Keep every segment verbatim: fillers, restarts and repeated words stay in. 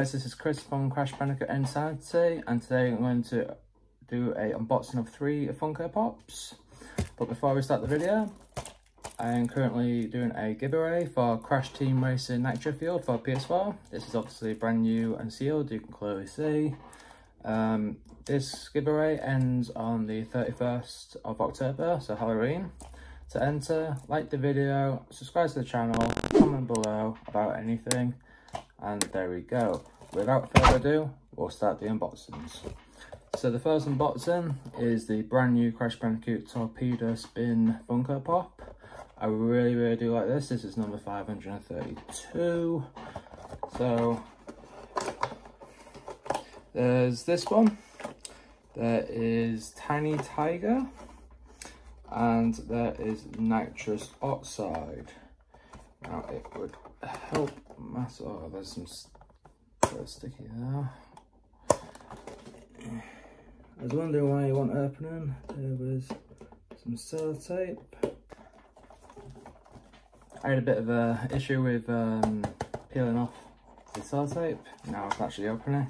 Guys, this is Chris from Crash Bandicoot and NSanity, and today I'm going to do a unboxing of three Funko Pops. But before we start the video, I am currently doing a giveaway for Crash Team Racing Nitro Fueled for P S four. This is obviously brand new and sealed, you can clearly see. Um, this giveaway ends on the thirty-first of October, so Halloween. To enter, like the video, subscribe to the channel, comment below about anything. And there we go. Without further ado, we'll start the unboxings. So the first unboxing is the brand new Crash Bandicoot Torpedo Spin Funko Pop. I really, really do like this. This is number five hundred thirty-two. So there's this one. There is Tiny Tiger. And there is Nitros Oxide. Now it would help mass. Oh, there's some st sticky there. I was wondering why you want opening. There was some sellotape. I had a bit of a issue with um, peeling off the sellotape. Now I can actually open it.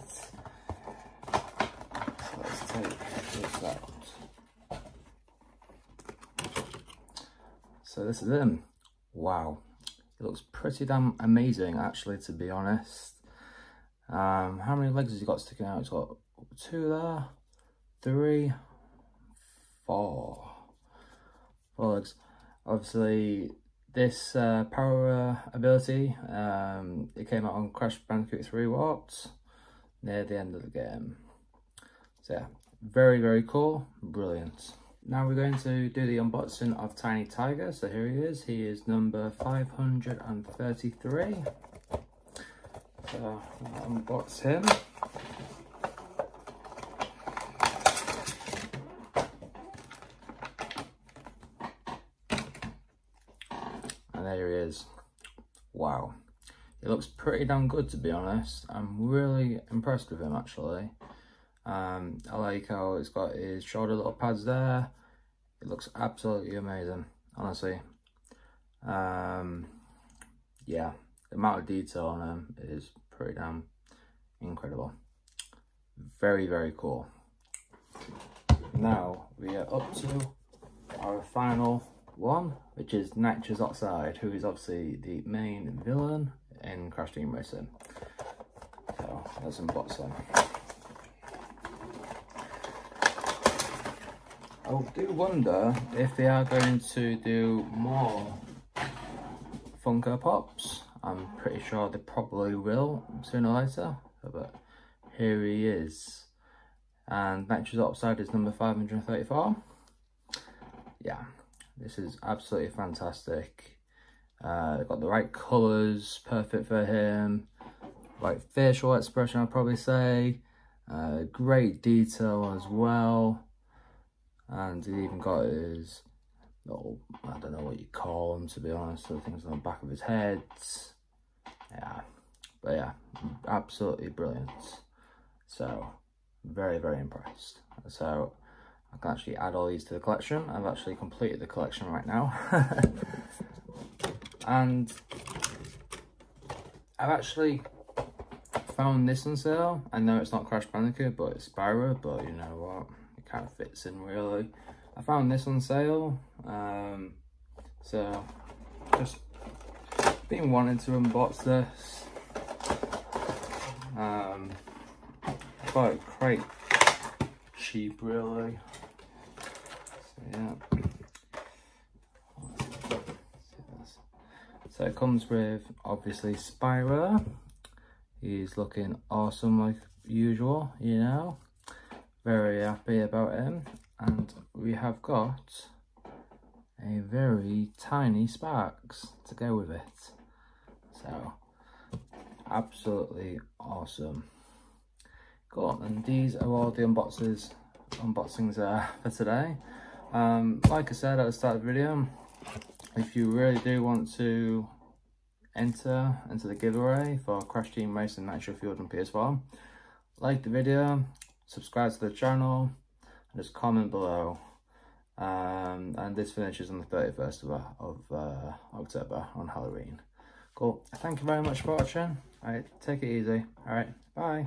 So let's take this out. So this is them. Wow. It looks pretty damn amazing, actually, to be honest. Um, how many legs has he got sticking out? He's got two there, three, four. Four legs. Obviously, this uh, power uh, ability, um, it came out on Crash Bandicoot three Warped near the end of the game. So yeah, very, very cool, brilliant. Now we're going to do the unboxing of Tiny Tiger. So here he is. He is number five hundred thirty-three. So I'll unbox him. And there he is. Wow. He looks pretty damn good, to be honest. I'm really impressed with him, actually. Um, I like how it's got his shoulder little pads there. It looks absolutely amazing, honestly. Um, yeah, the amount of detail on him is pretty damn incredible. Very, very cool. Now we are up to our final one, which is Nitros Oxide, who is obviously the main villain in Crash Team Racing. So let's unbox him. I do wonder if they are going to do more Funko Pops. I'm pretty sure they probably will sooner or later. But here he is. And Nitros Oxide is number five hundred thirty-four. Yeah, this is absolutely fantastic. Uh, got the right colours, perfect for him. Right facial expression, I'd probably say. Uh, great detail as well. And he even got his little, I don't know what you call him, to be honest, the things on the back of his head. Yeah, but yeah, absolutely brilliant. So, very, very impressed. So, I can actually add all these to the collection. I've actually completed the collection right now. And I've actually found this on sale. I know it's not Crash Bandicoot, but it's Spyro, but you know what? Kind of fits in really. I found this on sale, um, so just been wanting to unbox this. Um, quite quite cheap really. So yeah. So it comes with obviously Spyro. He's looking awesome like usual, you know. Very happy about him, and we have got a very tiny Sparks to go with it. So, absolutely awesome. Cool, and these are all the unboxes, unboxings uh, for today. Um, like I said at the start of the video, if you really do want to enter into the giveaway for Crash Team Racing Nitro Fueled on P S four, like the video, subscribe to the channel, and just comment below. Um, and this finishes on the thirty-first of, of uh, October on Halloween. Cool. Thank you very much for watching. All right, take it easy. All right, bye.